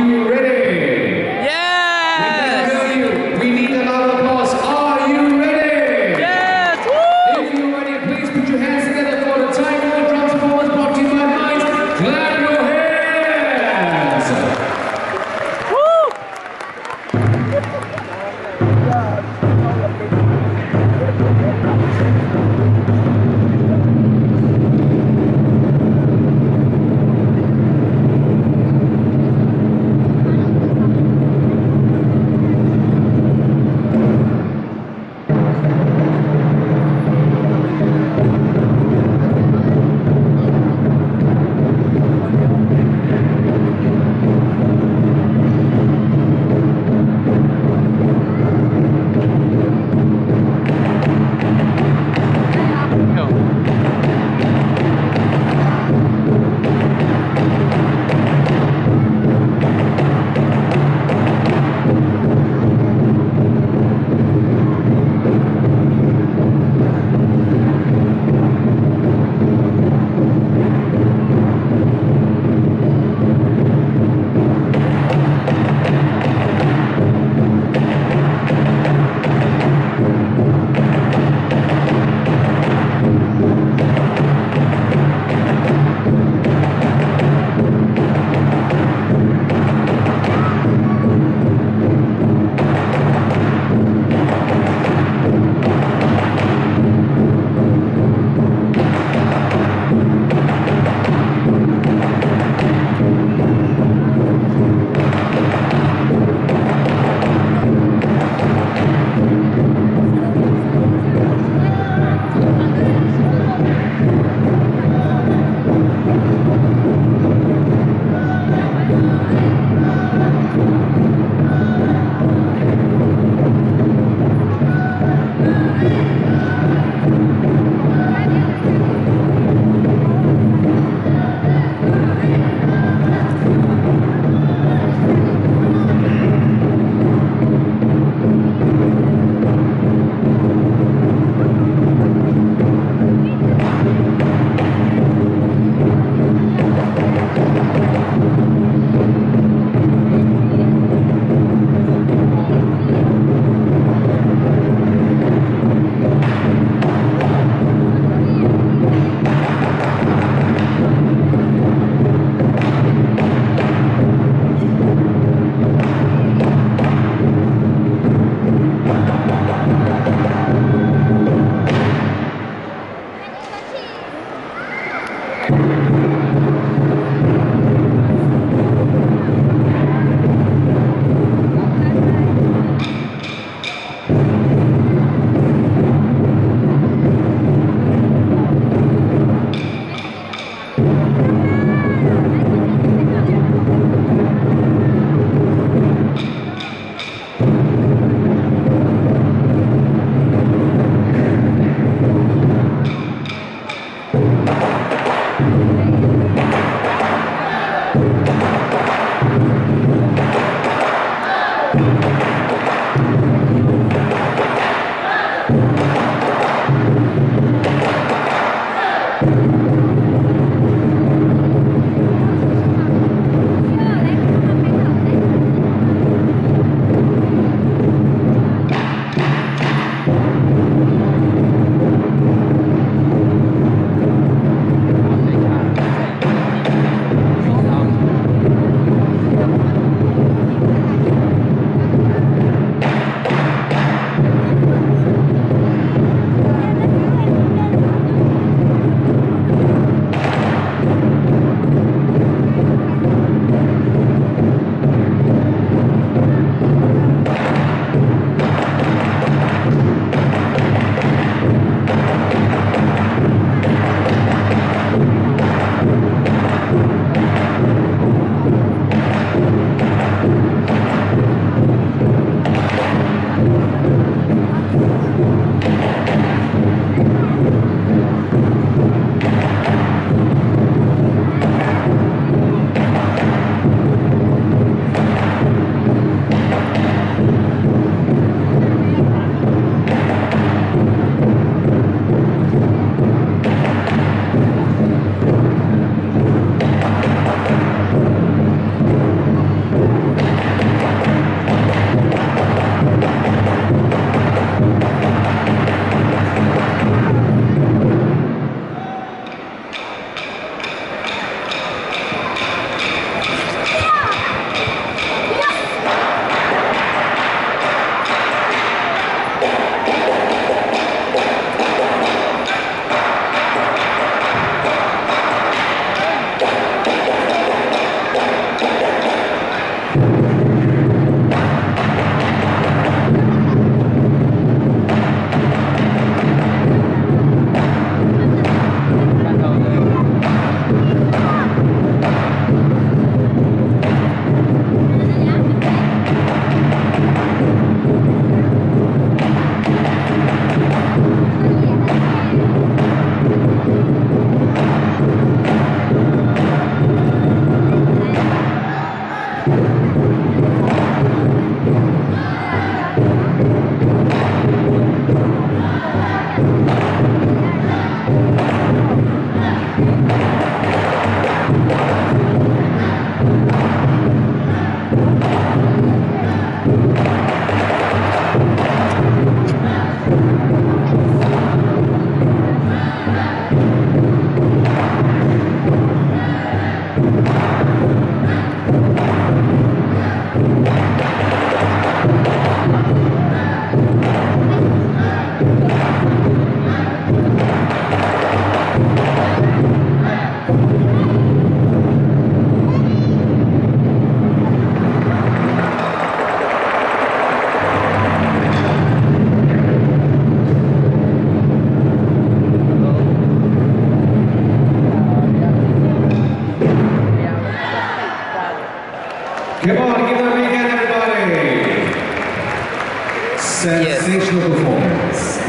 you ready? Yes! Let me tell you, we need a lot of applause. Are you ready? Yes! Woo! If you're ready, please put your hands together for the Tiger Drums Forward brought to you by Minds. Clap your hands! Woo! Come on, give it a weekend, everybody. Sensational performance.